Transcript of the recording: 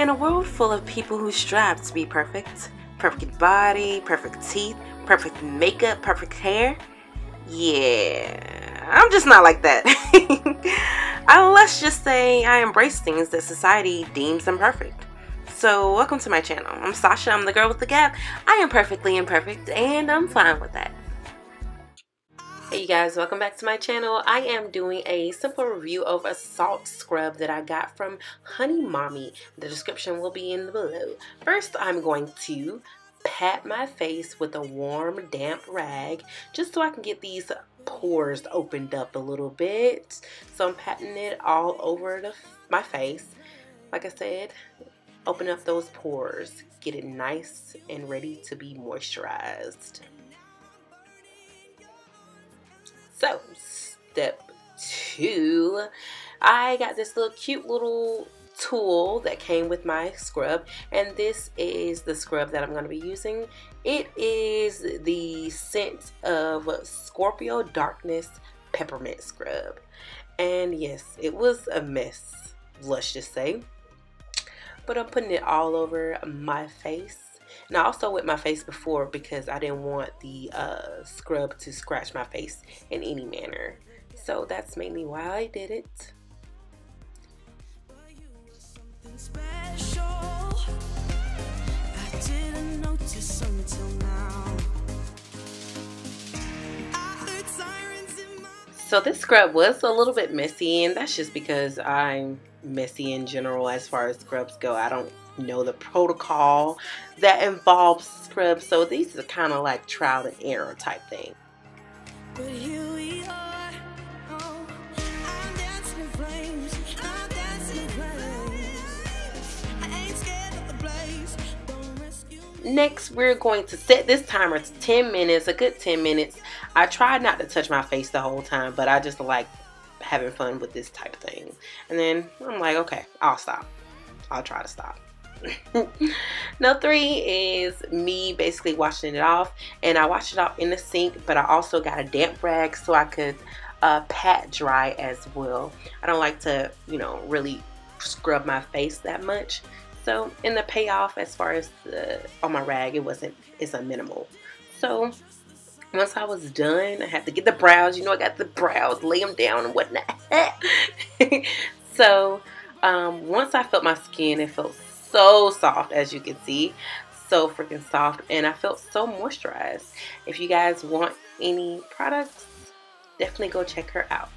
In a world full of people who strive to be perfect, perfect body, perfect teeth, perfect makeup, perfect hair, yeah, I'm just not like that. Let's just say I embrace things that society deems imperfect. So welcome to my channel. I'm Sasha, I'm the girl with the gap. I am perfectly imperfect and I'm fine with that. Hey you guys, welcome back to my channel. I am doing a simple review of a salt scrub that I got from HoneyMami. The description will be in the below. First, I'm going to pat my face with a warm, damp rag just so I can get these pores opened up a little bit. So I'm patting it all over my face. Like I said, open up those pores. Get it nice and ready to be moisturized. So, step two, I got this little cute little tool that came with my scrub, and this is the scrub that I'm going to be using. It is the scent of Scorpio Darkness Peppermint Scrub, and yes, it was a mess, let's just say, but I'm putting it all over my face. And I also wet my face before because I didn't want the scrub to scratch my face in any manner. So that's mainly why I did it. So this scrub was a little bit messy, and that's just because I'm messy in general as far as scrubs go. I don't know the protocol that involves scrubs, so these are kind of like trial and error type thing. But here we are, oh, I'm dancing in flames, I'm dancing in flames. I ain't scared of the blaze, don't rescue me. Next, we're going to set this timer to 10 minutes, a good 10 minutes. I tried not to touch my face the whole time, but I just like having fun with this type of thing. And then I'm like, okay, I'll stop. I'll try to stop. Number three is me basically washing it off, and I washed it off in the sink, but I also got a damp rag so I could pat dry as well. I don't like to, you know, really scrub my face that much, so in the payoff as far as on my rag, it's a minimal. So once I was done, I had to get the brows, you know, I got the brows, lay them down and whatnot. So once I felt my skin, it felt so soft, as you can see, so freaking soft, and I felt so moisturized. If you guys want any products, definitely go check her out.